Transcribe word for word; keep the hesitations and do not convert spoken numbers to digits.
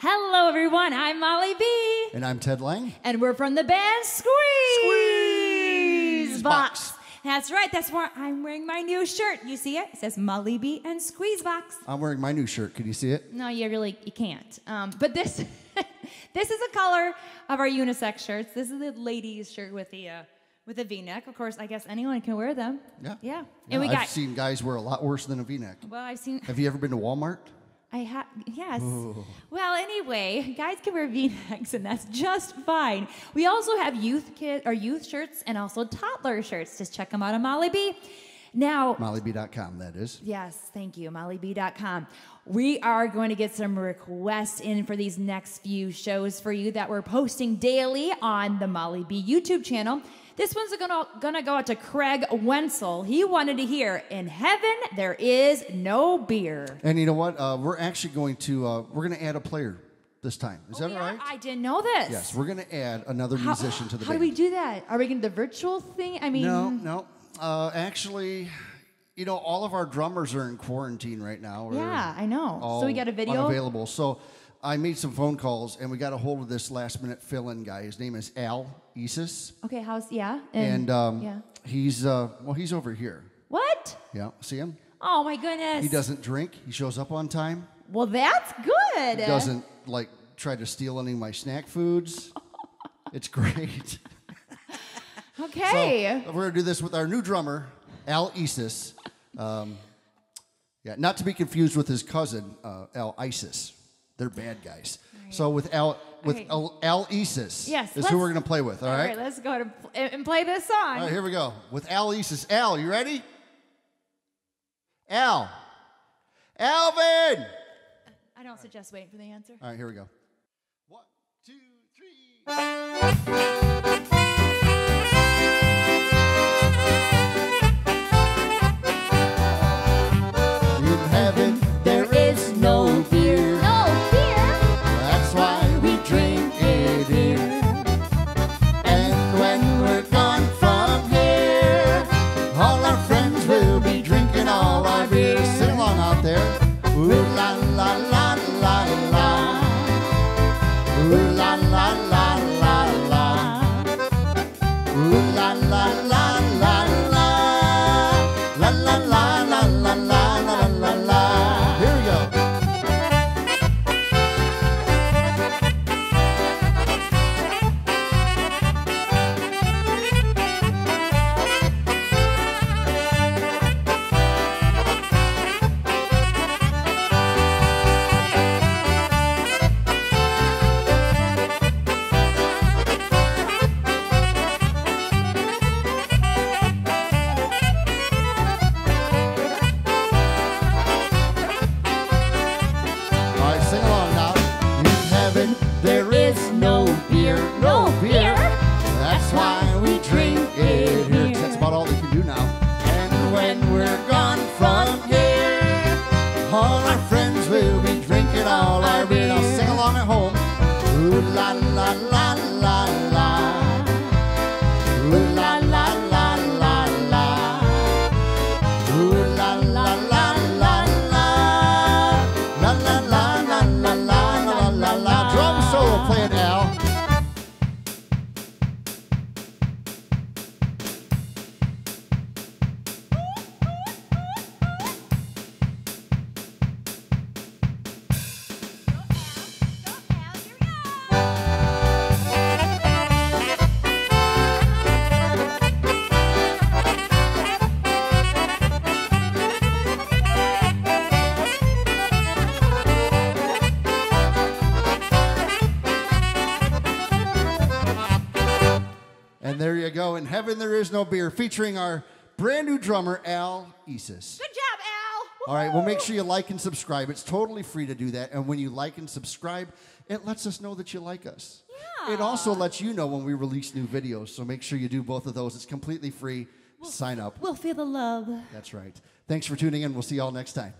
Hello, everyone. I'm Mollie B. And I'm Ted Lange. And we're from the band Squeeze, Squeeze Box. Box. That's right. That's why I'm wearing my new shirt. You see it? It says Mollie B and Squeeze Box. I'm wearing my new shirt. Can you see it? No, you really you can't. Um, but this this is the color of our unisex shirts. This is the ladies' shirt with the uh, with a V-neck. Of course, I guess anyone can wear them. Yeah. Yeah. No, and we I've got, seen guys wear a lot worse than a V-neck. Well, I've seen. Have you ever been to Walmart? I have, yes. Ooh. Well, anyway, guys can wear V-necks, and that's just fine. We also have youth kid or youth shirts and also toddler shirts. Just check them out on Mollie B. Now, Mollie B dot com, that is. Yes, thank you, Mollie B dot com. We are going to get some requests in for these next few shows for you that we're posting daily on the Mollie B YouTube channel. This one's gonna, gonna go out to Craig Wenzel. He wanted to hear, "In Heaven, There Is No Beer." And you know what? Uh, we're actually going to, uh, we're gonna add a player this time. Is oh, that yeah? right? I didn't know this. Yes, we're gonna add another how, musician to the how band. How do we do that? Are we gonna do the virtual thing? I mean. No, no. Uh, actually, you know, all of our drummers are in quarantine right now. Yeah, I know. So we got a video unavailable. So I made some phone calls, and we got a hold of this last-minute fill-in guy. His name is Al Isis. Okay, how's yeah? And, and um, yeah. he's uh, well, he's over here. What? Yeah, see him? Oh my goodness! He doesn't drink. He shows up on time. Well, that's good. He doesn't like try to steal any of my snack foods. It's great. Okay. So we're going to do this with our new drummer, Al Isis. Um, yeah, not to be confused with his cousin, uh, Al Isis. They're bad guys. Right. So with Al with right. Al, Al Isis yes, is who we're going to play with, all right? All right, let's go to pl and play this song. All right, here we go. With Al Isis. Al, you ready? Al. Alvin! I don't suggest waiting for the answer. All right, here we go. One, two, three. In Heaven There Is No Beer, featuring our brand new drummer, Al Isis. Good job, Al! All right, well, make sure you like and subscribe. It's totally free to do that, and when you like and subscribe, it lets us know that you like us. Yeah. It also lets you know when we release new videos, so make sure you do both of those. It's completely free. We'll, Sign up. We'll feel the love. That's right. Thanks for tuning in. We'll see you all next time.